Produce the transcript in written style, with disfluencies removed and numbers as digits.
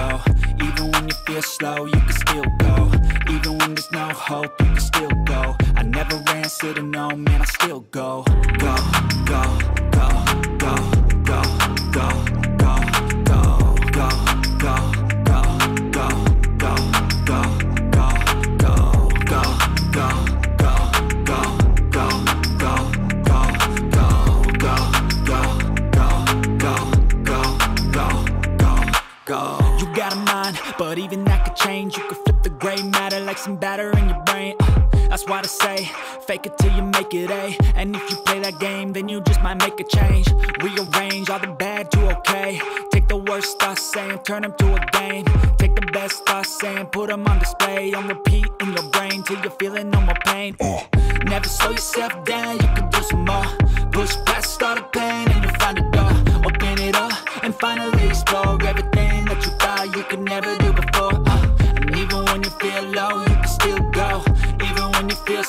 go. Even when you feel slow, you can still go. Even when there's no hope, you can still go. I never answer to no, man, I still go. Go, go, go, go, go, go, go, go, go, go, go, go, go, go, go, go, go, go, go, go, go, go, go, go, go, go, go. Go. You got a mind, but even that could change. You could flip the gray matter like some batter in your brain. That's why I say, fake it till you make it, eh? And if you play that game, then you just might make a change. Rearrange all the bad to okay. Take the worst thoughts saying, turn them to a game. Take the best thoughts saying, put them on display. On repeat in your brain till you're feeling no more pain. Never slow yourself down, you can do some more. Push past all the pain and you'll find a door. Open it up and finally explore everything that you thought you could never do before. And even when you feel low, you can still go. Even when you feel